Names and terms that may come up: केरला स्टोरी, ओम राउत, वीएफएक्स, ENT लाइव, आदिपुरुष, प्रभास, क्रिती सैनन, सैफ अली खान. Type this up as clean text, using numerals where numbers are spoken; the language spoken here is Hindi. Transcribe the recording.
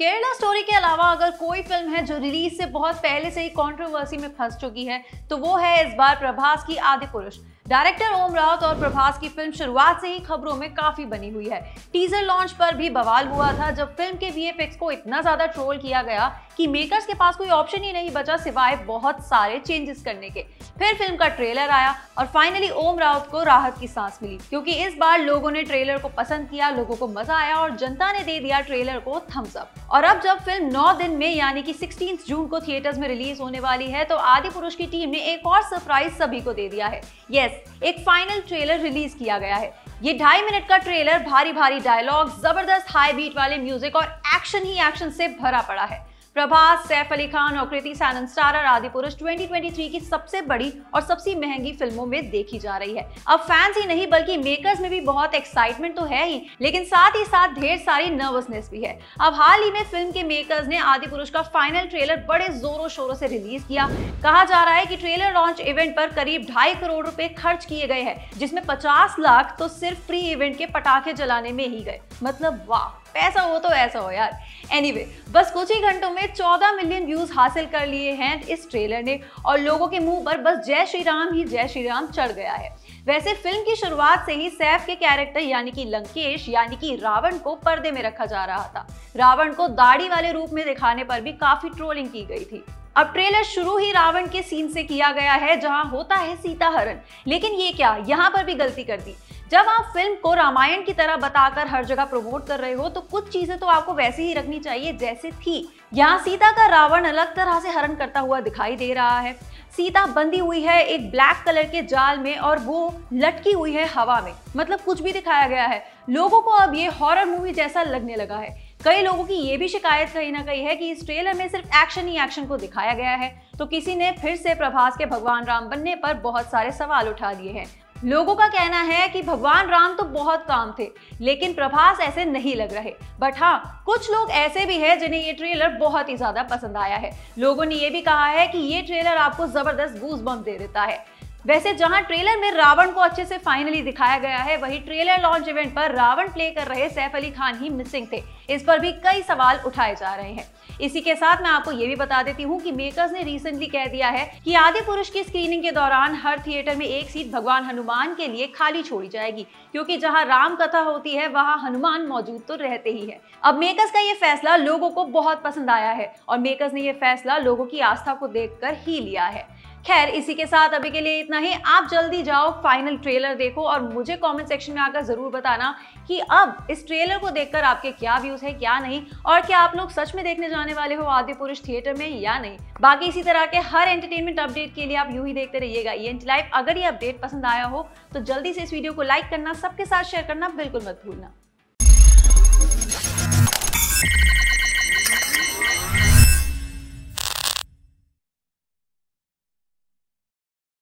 केरला स्टोरी के अलावा अगर कोई फिल्म है जो रिलीज से बहुत पहले से ही कंट्रोवर्सी में फंस चुकी है तो वो है इस बार प्रभास की आदिपुरुष। डायरेक्टर ओम राउत और प्रभास की फिल्म शुरुआत से ही खबरों में काफी बनी हुई है। टीजर लॉन्च पर भी बवाल हुआ था जब फिल्म के वीएफएक्स को इतना ज्यादा ट्रोल किया गया कि मेकर्स के पास कोई ऑप्शन ही नहीं बचा सिवाय बहुत सारे चेंजेस करने के। फिर फिल्म का ट्रेलर आया और फाइनली ओम राउत को राहत की सांस मिली, क्योंकि इस बार लोगों ने ट्रेलर को पसंद किया, लोगों को मजा आया और जनता ने दे दिया ट्रेलर को थम्स अप। और अब जब फिल्म 9 दिन में यानी कि 16 जून को थिएटर्स में रिलीज होने वाली है तो आदिपुरुष की टीम ने एक और सरप्राइज सभी को दे दिया है। यस, एक फाइनल ट्रेलर रिलीज किया गया है। ये 2.5 मिनट का ट्रेलर भारी डायलॉग, जबरदस्त हाई बीट वाले म्यूजिक और एक्शन ही एक्शन से भरा पड़ा है। प्रभास, सैफ अली खान और क्रिती सैनन स्टारर आदिपुरुष 2023 की सबसे बड़ी और सबसे महंगी फिल्मों में देखी जा रही है। अब फैंस ही नहीं बल्कि मेकर्स में भी बहुत एक्साइटमेंट तो है ही, लेकिन साथ ही साथ ढेर सारी नर्वसनेस भी है। अब हाल ही में फिल्म के मेकर्स ने आदिपुरुष का फाइनल ट्रेलर बड़े जोरों शोरों से रिलीज किया। कहा जा रहा है कि ट्रेलर लॉन्च इवेंट पर करीब 2.5 करोड़ रुपए खर्च किए गए हैं, जिसमें 50 लाख तो सिर्फ प्री इवेंट के पटाखे जलाने में ही गए। मतलब वाह, पैसा हो तो ऐसा हो यार। एनीवे, बस कुछ ही घंटों में 14 मिलियन व्यूज हासिल कर लिए हैं इस ट्रेलर ने और लोगों के मुंह पर बस जय श्री राम ही जय श्री राम चढ़ गया है। वैसे फिल्म की शुरुआत से ही सैफ के कैरेक्टर यानी कि लंकेश यानी कि रावण को पर्दे में रखा जा रहा था। रावण को दाढ़ी वाले रूप में दिखाने पर भी काफी ट्रोलिंग की गई थी। अब ट्रेलर शुरू ही रावण के सीन से किया गया है जहां होता है सीता हरण, लेकिन ये क्या, यहाँ पर भी गलती कर दी। जब आप फिल्म को रामायण की तरह बताकर हर जगह प्रमोट कर रहे हो तो कुछ चीजें तो आपको वैसे ही रखनी चाहिए जैसे थी। यहाँ सीता का रावण अलग तरह से हरण करता हुआ दिखाई दे रहा है। सीता बंधी हुई है एक ब्लैक कलर के जाल में और वो लटकी हुई है हवा में। मतलब कुछ भी दिखाया गया है। लोगों को अब ये हॉरर मूवी जैसा लगने लगा है। कई लोगों की ये भी शिकायत कहीं ना कहीं है कि इस ट्रेलर में सिर्फ एक्शन ही एक्शन को दिखाया गया है, तो किसी ने फिर से प्रभास के भगवान राम बनने पर बहुत सारे सवाल उठा दिए हैं। लोगों का कहना है कि भगवान राम तो बहुत काम थे, लेकिन प्रभास ऐसे नहीं लग रहे। बट हाँ, कुछ लोग ऐसे भी हैं जिन्हें ये ट्रेलर बहुत ही ज्यादा पसंद आया है। लोगों ने ये भी कहा है कि ये ट्रेलर आपको जबरदस्त गूज बम्प दे देता है। वैसे जहां ट्रेलर में रावण को अच्छे से फाइनली दिखाया गया है, वही ट्रेलर लॉन्च इवेंट पर रावण प्ले कर रहे सैफ अली खान ही मिसिंग थे। इस पर भी कई सवाल उठाए जा रहे हैं। इसी के साथ मैं आपको ये भी बता देती हूँ कि मेकर्स ने रिसेंटली कह दिया है कि आदिपुरुष की स्क्रीनिंग के दौरान हर थिएटर में एक सीट भगवान हनुमान के लिए खाली छोड़ी जाएगी, क्योंकि जहाँ राम कथा होती है वहाँ हनुमान मौजूद तो रहते ही है। अब मेकर्स का ये फैसला लोगों को बहुत पसंद आया है और मेकर्स ने ये फैसला लोगों की आस्था को देख कर ही लिया है। खैर, इसी के साथ अभी के लिए इतना ही। आप जल्दी जाओ, फाइनल ट्रेलर देखो और मुझे कमेंट सेक्शन में आकर जरूर बताना कि अब इस ट्रेलर को देखकर आपके क्या व्यूज है, क्या नहीं, और क्या आप लोग सच में देखने जाने वाले हो आदिपुरुष थिएटर में या नहीं। बाकी इसी तरह के हर एंटरटेनमेंट अपडेट के लिए आप यूं ही देखते रहिएगा ENT लाइव। अगर ये अपडेट पसंद आया हो तो जल्दी से इस वीडियो को लाइक करना, सबके साथ शेयर करना बिल्कुल मत भूलना।